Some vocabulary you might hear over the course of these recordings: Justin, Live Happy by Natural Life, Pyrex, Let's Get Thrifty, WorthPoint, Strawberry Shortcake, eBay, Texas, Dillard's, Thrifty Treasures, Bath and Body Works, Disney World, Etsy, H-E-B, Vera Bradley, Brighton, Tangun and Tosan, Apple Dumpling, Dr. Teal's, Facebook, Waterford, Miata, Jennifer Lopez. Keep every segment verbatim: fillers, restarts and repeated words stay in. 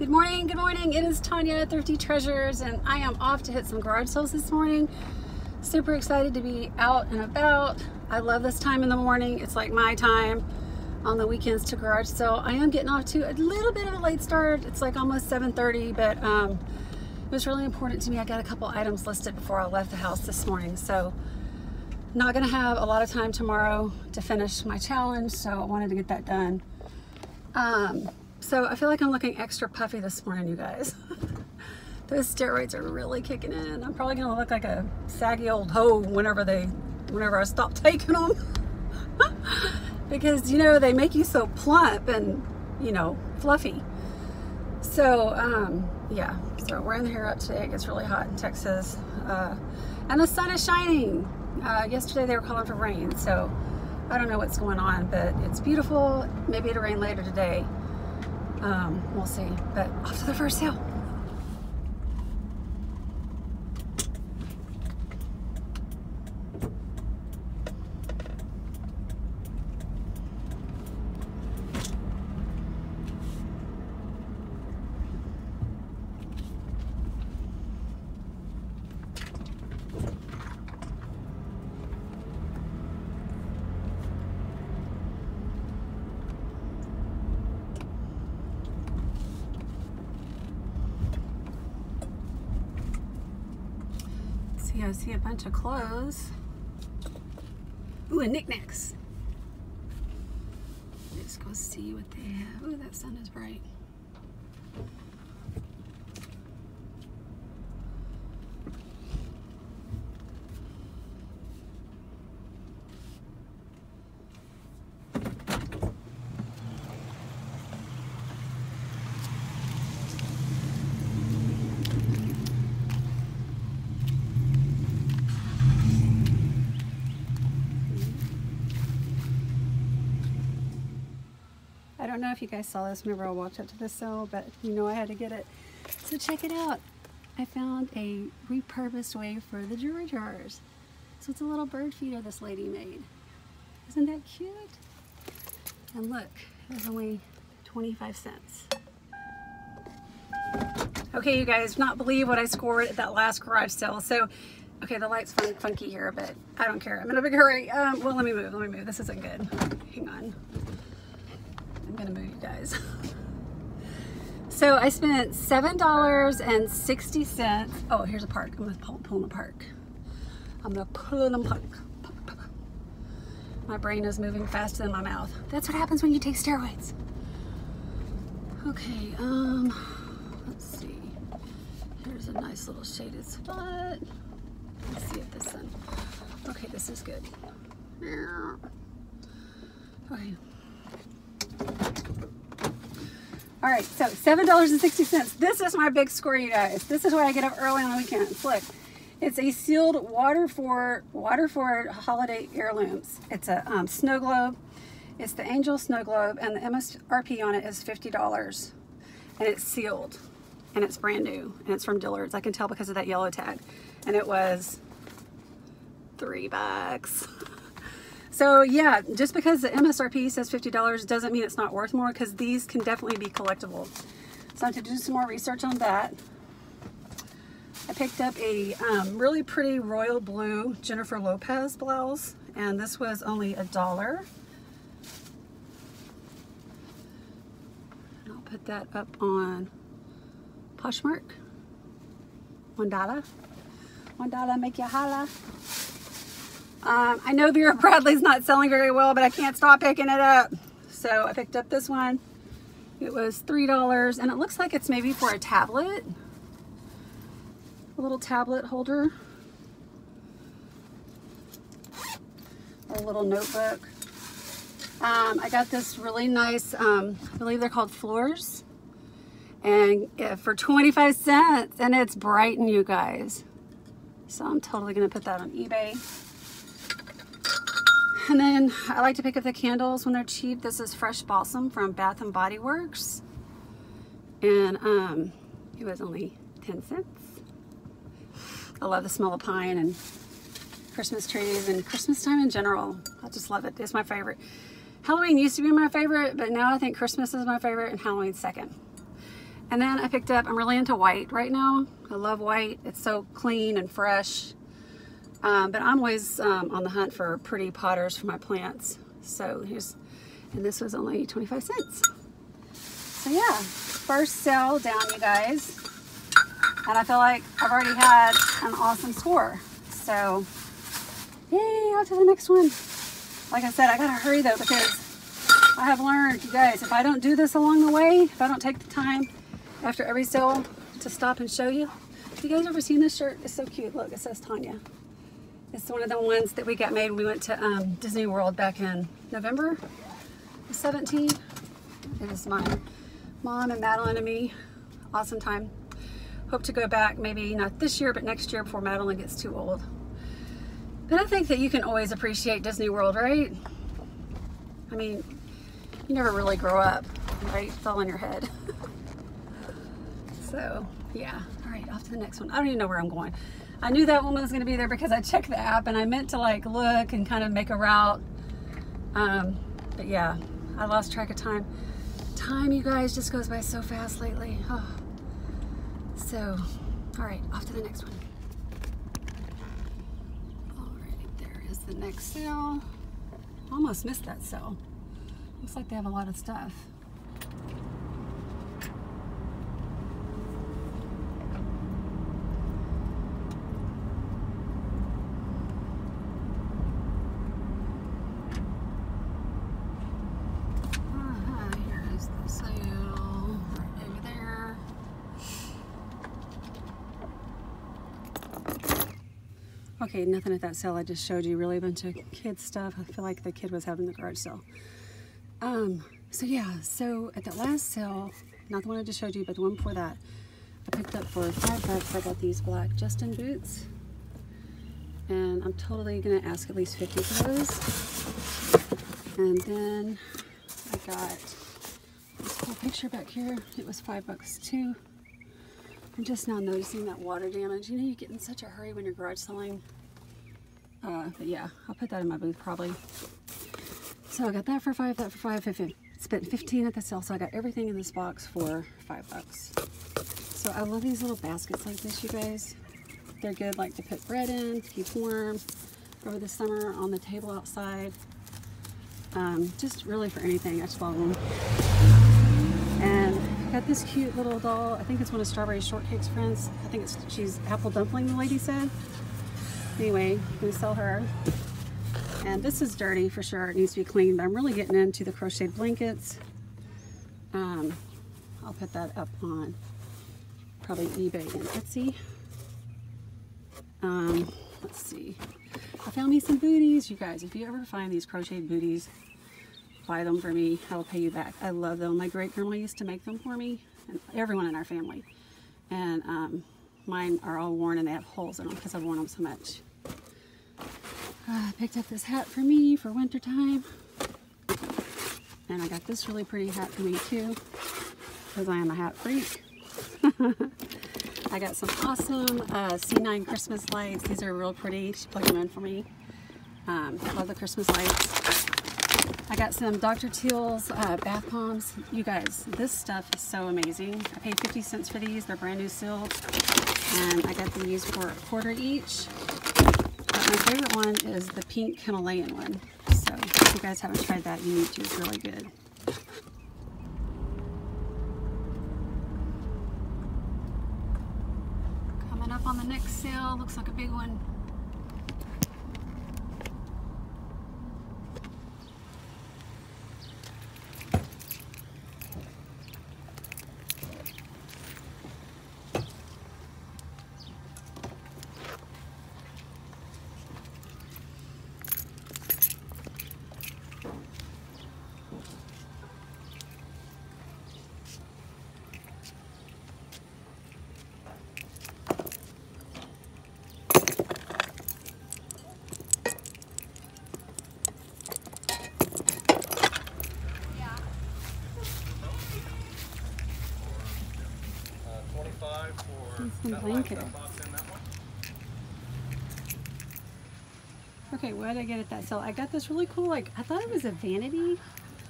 Good morning, good morning. It is Tanya at Thrifty Treasures, and I am off to hit some garage sales this morning. Super excited to be out and about. I love this time in the morning. It's like my time on the weekends to garage sale. I am getting off to a little bit of a late start. It's like almost seven thirty, but um, it was really important to me. I got a couple items listed before I left the house this morning, so not gonna have a lot of time tomorrow to finish my challenge, so I wanted to get that done. Um, So I feel like I'm looking extra puffy this morning, you guys. Those steroids are really kicking in. I'm probably gonna look like a saggy old hoe whenever they, whenever I stop taking them. Because, you know, they make you so plump and, you know, fluffy. So, um, yeah, so wearing the hair up today. It gets really hot in Texas. Uh, and the sun is shining. Uh, yesterday they were calling for rain, so I don't know what's going on, but it's beautiful. Maybe it'll rain later today. Um, we'll see, but off to the first sale. I see a bunch of clothes. Ooh, and knickknacks. Let's go see what they have. Ooh, that sun is bright. I don't know if you guys saw this whenever I walked up to the sale, but you know I had to get it. So check it out. I found a repurposed way for the jewelry jars. So it's a little bird feeder this lady made. Isn't that cute? And look, it was only twenty-five cents. Okay, you guys, not believe what I scored at that last garage sale. So, okay, the light's fun, funky here, but I don't care. I'm in a big hurry. Um, well, let me move, let me move. This isn't good. Hang on. I'm gonna move, you guys. So I spent seven dollars and sixty cents. Oh, here's a park. I'm gonna pull, pull in the park. I'm gonna pull in the park. My brain is moving faster than my mouth. That's what happens when you take steroids. Okay, um, let's see. Here's a nice little shaded spot. Let's see if this one. Okay, this is good. Okay. All right, so seven dollars and sixty cents. This is my big score, you guys. This is why I get up early on the weekends. Look, it's a sealed Waterford, Waterford Holiday Heirlooms. It's a um, snow globe. It's the Angel Snow Globe, and the M S R P on it is fifty dollars. And it's sealed, and it's brand new, and it's from Dillard's. I can tell because of that yellow tag. And it was three bucks. So yeah, just because the M S R P says fifty dollars doesn't mean it's not worth more, because these can definitely be collectible. So I have to do some more research on that. I picked up a um, really pretty royal blue Jennifer Lopez blouse, and this was only a dollar. I'll put that up on Poshmark. One dollar. One dollar make you holla. Um, I know Vera Bradley's not selling very well, but I can't stop picking it up. So I picked up this one. It was three dollars, and it looks like it's maybe for a tablet. A little tablet holder. A little notebook. Um, I got this really nice, um, I believe they're called Floors. And yeah, for twenty-five cents, and it's Brighton, you guys. So I'm totally going to put that on eBay. And then I like to pick up the candles when they're cheap. This is Fresh Balsam from Bath and Body Works. And um, it was only ten cents. I love the smell of pine and Christmas trees and Christmas time in general. I just love it. It's my favorite. Halloween used to be my favorite, but now I think Christmas is my favorite and Halloween second. And then I picked up, I'm really into white right now. I love white. It's so clean and fresh. Um, but I'm always um, on the hunt for pretty potters for my plants. So here's, and this was only twenty-five cents. So yeah, first sale down, you guys. And I feel like I've already had an awesome score. So yay, on to the next one. Like I said, I gotta hurry though, because I have learned, you guys, if I don't do this along the way, if I don't take the time after every sale to stop and show you. Have you guys ever seen this shirt? It's so cute. Look, it says Tanya. It's one of the ones that we got made when we went to um, Disney World back in November the seventeenth. It is my mom and Madeline and me. Awesome time. Hope to go back, maybe not this year, but next year before Madeline gets too old. But I think that you can always appreciate Disney World, right? I mean, you never really grow up, right? It's all in your head. So, yeah. All right, off to the next one. I don't even know where I'm going. I knew that woman was going to be there because I checked the app and I meant to like look and kind of make a route. Um, but yeah, I lost track of time. Time, you guys, just goes by so fast lately. Oh. So, all right, off to the next one. All right, there is the next sale. Almost missed that sale. Looks like they have a lot of stuff. Okay, nothing at that sale I just showed you, really a bunch of kid stuff. I feel like the kid was having the garage sale. Um, so yeah, so at that last sale, not the one I just showed you, but the one before that, I picked up for five bucks, I got these black Justin boots. And I'm totally gonna ask at least fifty for those. And then I got this cool picture back here. It was five bucks too. I'm just now noticing that water damage. You know, you get in such a hurry when you're garage selling. Uh, but yeah, I'll put that in my booth probably. So I got that for five, that for five, fifteen. Spent fifteen at the sale, so I got everything in this box for five bucks. So I love these little baskets like this, you guys. They're good, like to put bread in, to keep warm over the summer on the table outside. Um, just really for anything. I just love them. And I got this cute little doll. I think it's one of Strawberry Shortcake's friends. I think it's she's Apple Dumpling, the lady said. Anyway, we sell her. And this is dirty for sure. It needs to be cleaned. But I'm really getting into the crocheted blankets. Um, I'll put that up on probably eBay and Etsy. Um, let's see. I found me some booties, you guys. If you ever find these crocheted booties, buy them for me. I'll pay you back. I love them. My great grandma used to make them for me, and everyone in our family. And um, mine are all worn and they have holes in them because I've worn them so much. I uh, picked up this hat for me for winter time, and I got this really pretty hat for me too because I am a hat freak. I got some awesome uh, C nine Christmas lights. These are real pretty. She plugged them in for me. Um, I love the Christmas lights. I got some Doctor Teal's uh, bath bombs. You guys, this stuff is so amazing. I paid fifty cents for these. They're brand new sealed, and I got these for a quarter each. My favorite one is the pink Himalayan one. So if you guys haven't tried that, you need to. It's really good. Coming up on the next sale. Looks like a big one. Blanket. Okay, what did I get at that sale? I got this really cool, like, I thought it was a vanity.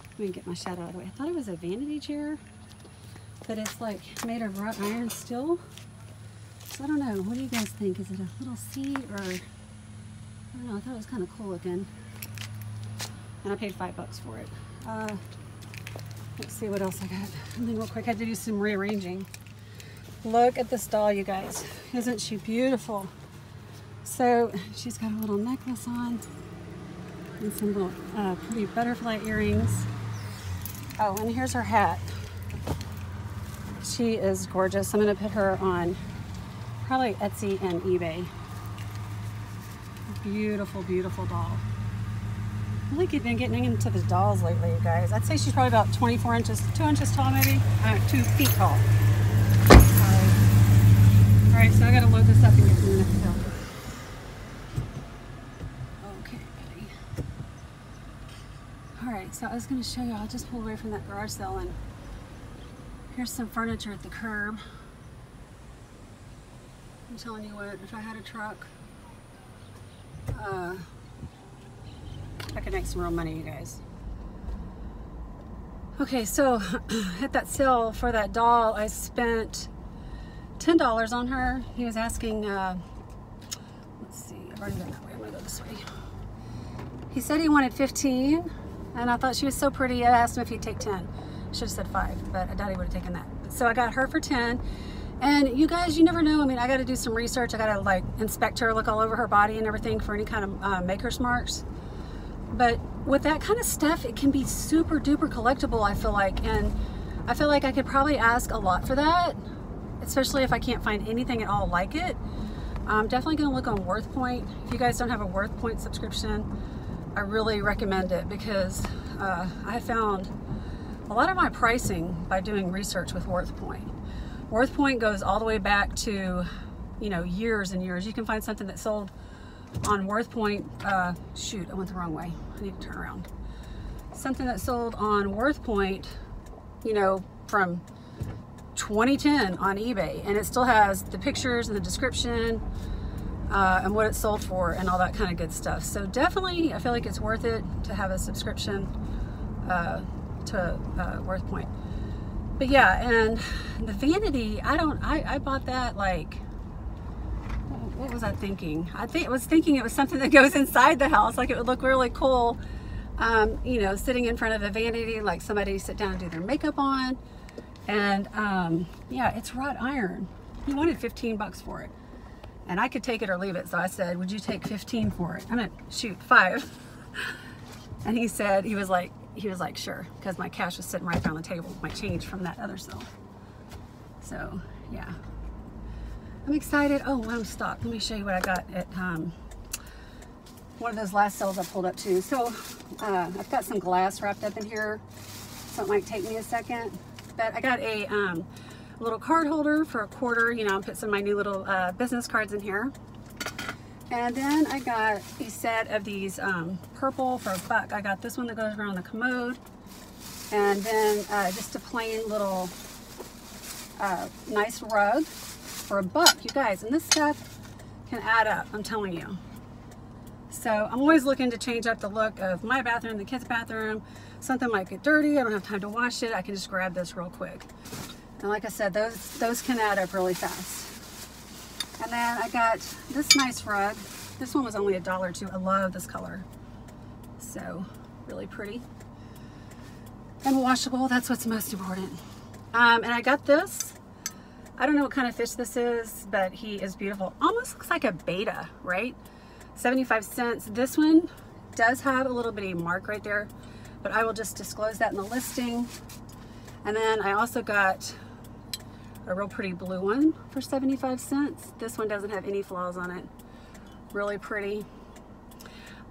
Let me get my shadow out of the way. I thought it was a vanity chair. but it's like made of wrought iron still. So I don't know, what do you guys think? Is it a little seat or, I don't know, I thought it was kind of cool looking. And I paid five bucks for it. Uh, let's see what else I got. And then real quick, I had to do some rearranging. Look at this doll, you guys. Isn't she beautiful? So she's got a little necklace on and some little uh, pretty butterfly earrings. Oh, and here's her hat. She is gorgeous. I'm gonna put her on probably Etsy and eBay. Beautiful, beautiful doll. I think you've been getting into the dolls lately, you guys. I'd say she's probably about twenty-four inches, two inches tall maybe, uh, two feet tall. All right, so I gotta load this up and get to the next film. So I was going to show you, I just pulled away from that garage sale, and here's some furniture at the curb. I'm telling you what, if I had a truck, uh, I could make some real money, you guys. Okay, so at that sale for that doll, I spent ten dollars on her. He was asking, uh, let's see, I've already gone that way, I'm going to go this way. He said he wanted fifteen. And I thought she was so pretty, I asked him if he'd take ten. I should have said five, but I doubt he would have taken that. So I got her for ten. And you guys, you never know. I mean, I got to do some research. I got to like inspect her, look all over her body and everything for any kind of uh, maker's marks. But with that kind of stuff, it can be super duper collectible, I feel like. And I feel like I could probably ask a lot for that, especially if I can't find anything at all like it. I'm definitely going to look on WorthPoint. If you guys don't have a WorthPoint subscription, I really recommend it, because uh, I found a lot of my pricing by doing research with WorthPoint. WorthPoint goes all the way back to, you know, years and years. You can find something that sold on WorthPoint. Uh, shoot, I went the wrong way. I need to turn around. Something that sold on WorthPoint, you know, from twenty ten on eBay, and it still has the pictures and the description. Uh, and what it sold for and all that kind of good stuff. So definitely I feel like it's worth it to have a subscription uh, to uh, WorthPoint. But yeah, and the vanity, I don't, I, I bought that like, what was I thinking? I think I was thinking it was something that goes inside the house, like it would look really cool, um, you know, sitting in front of a vanity, like somebody sit down and do their makeup on. And um, yeah, it's wrought iron. He wanted fifteen bucks for it. And I could take it or leave it. So I said, would you take fifteen for it? I meant, shoot, five. And he said, he was like, he was like, sure. Because my cash was sitting right there on the table, my change from that other sale. So yeah, I'm excited. Oh, I'm stopped. Let me show you what I got at um, one of those last sales I pulled up to. So uh, I've got some glass wrapped up in here. So it might take me a second, but I got a, um, little card holder for a quarter. You know, I'll put some of my new little uh, business cards in here. And then I got a set of these um, purple for a buck. I got this one that goes around the commode. And then uh, just a plain little uh, nice rug for a buck, you guys. And this stuff can add up, I'm telling you. So I'm always looking to change up the look of my bathroom, the kids' bathroom. Something might get dirty, I don't have time to wash it. I can just grab this real quick. And like I said, those those can add up really fast. And then I got this nice rug. This one was only a dollar too. I love this color. So really pretty. And washable, that's what's most important. Um, and I got this. I don't know what kind of fish this is, but he is beautiful. Almost looks like a betta, right? seventy-five cents. This one does have a little bitty mark right there, but I will just disclose that in the listing. And then I also got a real pretty blue one for seventy-five cents. This one doesn't have any flaws on it. Really pretty.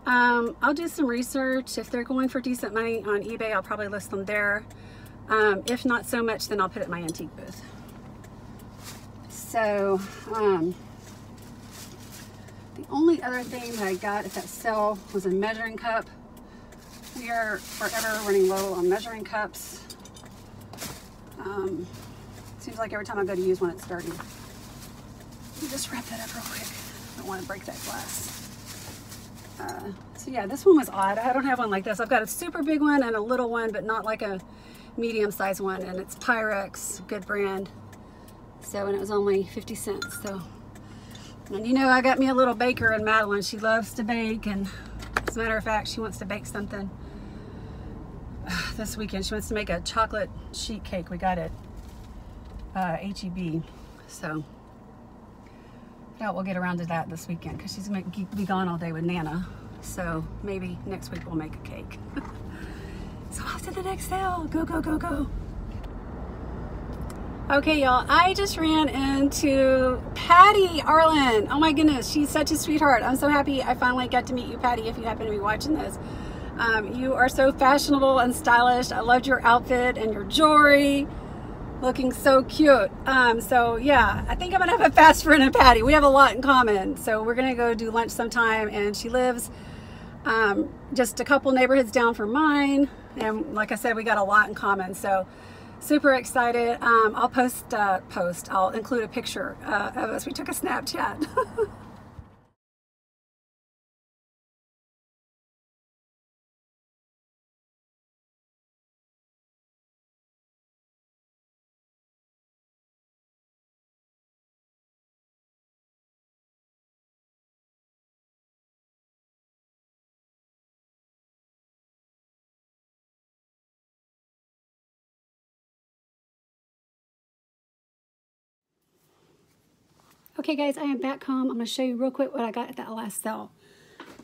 Um, I'll do some research. If they're going for decent money on eBay, I'll probably list them there. Um, if not so much, then I'll put it in my antique booth. So, um, the only other thing that I got at that sale was a measuring cup. We are forever running low on measuring cups. Um, seems like every time I go to use one, it's dirty. Let me just wrap that up real quick. I don't want to break that glass. Uh, so yeah, this one was odd. I don't have one like this. I've got a super big one and a little one, but not like a, medium size one, and it's Pyrex, good brand. So, and it was only fifty cents. So, and you know, I got me a little baker in Madeline. She loves to bake, and as a matter of fact, she wants to bake something this weekend. She wants to make a chocolate sheet cake. We got it uh, H E B. So, I doubt we'll get around to that this weekend because she's going to be gone all day with Nana. So maybe next week we'll make a cake. So off to the next sale. Go, go, go, go. Okay, y'all, I just ran into Patty Arlen. Oh my goodness, she's such a sweetheart. I'm so happy I finally got to meet you, Patty, if you happen to be watching this. Um, you are so fashionable and stylish. I loved your outfit and your jewelry. Looking so cute. Um, so yeah, I think I'm gonna have a fast friend and Patty. We have a lot in common. So we're gonna go do lunch sometime, and she lives um, just a couple neighborhoods down from mine. And like I said, we got a lot in common. So super excited. Um, I'll post, uh, post, I'll include a picture uh, of us. We took a Snapchat. Okay guys, I am back home. I'm gonna show you real quick what I got at that last sale.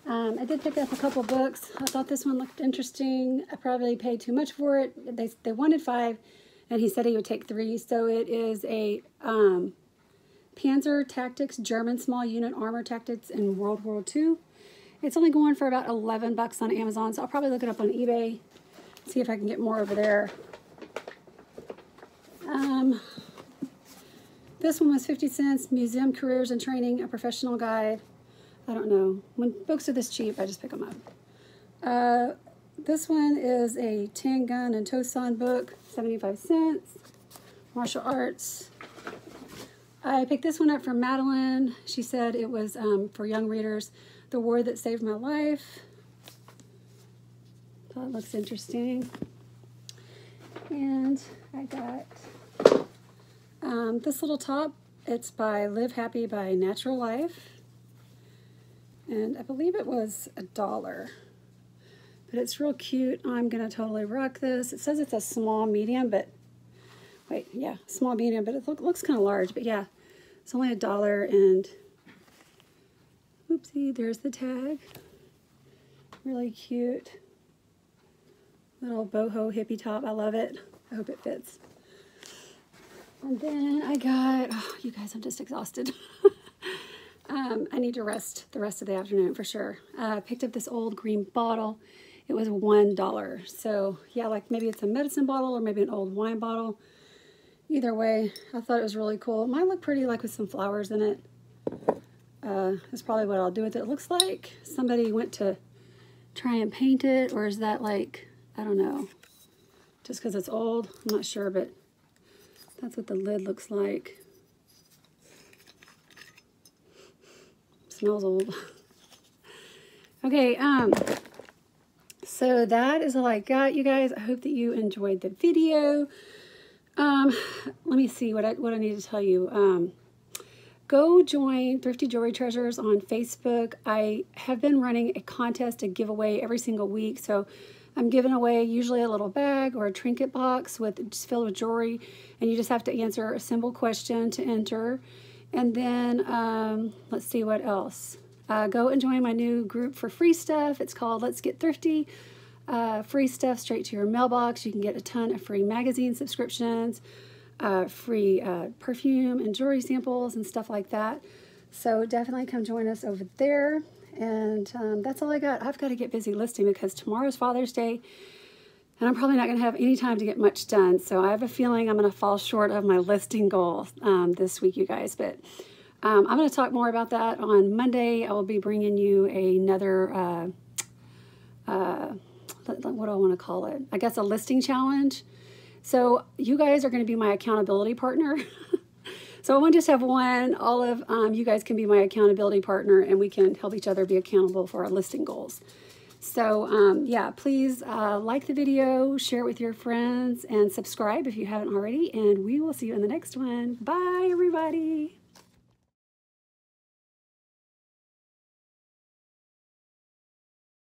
Um, I did pick up a couple books. I thought this one looked interesting. I probably paid too much for it. They, they wanted five, and he said he would take three. So it is a um, Panzer Tactics, German small unit armor tactics in World War Two. It's only going for about eleven bucks on Amazon, so I'll probably look it up on eBay, see if I can get more over there. Um, This one was fifty cents, Museum Careers and Training, a Professional Guide. I don't know. When books are this cheap, I just pick them up. Uh, this one is a Tangun and Tosan book, seventy-five cents, martial arts. I picked this one up from Madeline. She said it was um, for young readers, The War That Saved My Life. That looks interesting. And I got... Um, this little top, it's by Live Happy by Natural Life, and I believe it was a dollar, but it's real cute. I'm gonna totally rock this. It says it's a small medium, but wait, yeah, small medium, but it look, looks kind of large, but yeah, it's only a dollar, and oopsie, there's the tag. Really cute little boho hippie top. I love it. I hope it fits. And then I got, oh, you guys, I'm just exhausted. um, I need to rest the rest of the afternoon for sure. I uh, picked up this old green bottle. It was one dollar. So yeah, like maybe it's a medicine bottle or maybe an old wine bottle. Either way, I thought it was really cool. Mine looked pretty, like with some flowers in it. Uh, that's probably what I'll do with it. It looks like somebody went to try and paint it, or is that like, I don't know, just because it's old? I'm not sure, but... that's what the lid looks like. Smells old. Okay, um, so that is all I got, you guys. I hope that you enjoyed the video. Um, let me see what I, what I need to tell you. Um, go join Thrifty Jewelry Treasures on Facebook. I have been running a contest, a giveaway every single week, so I'm giving away usually a little bag or a trinket box with just filled with jewelry, and you just have to answer a simple question to enter. And then um, let's see what else. Uh, go and join my new group for free stuff. It's called Let's Get Thrifty. Uh, free stuff straight to your mailbox. You can get a ton of free magazine subscriptions, uh, free uh, perfume and jewelry samples and stuff like that. So definitely come join us over there. And um, that's all I got. I've got to get busy listing because tomorrow's Father's Day, and I'm probably not going to have any time to get much done. So I have a feeling I'm going to fall short of my listing goal um, this week, you guys. But um, I'm going to talk more about that on Monday. I will be bringing you another, uh, uh, what do I want to call it? I guess a listing challenge. So you guys are going to be my accountability partner. So I want to just have one. All of um, you guys can be my accountability partner, and we can help each other be accountable for our listing goals. So um, yeah, please uh, like the video, share it with your friends, and subscribe if you haven't already, and we will see you in the next one. Bye, everybody.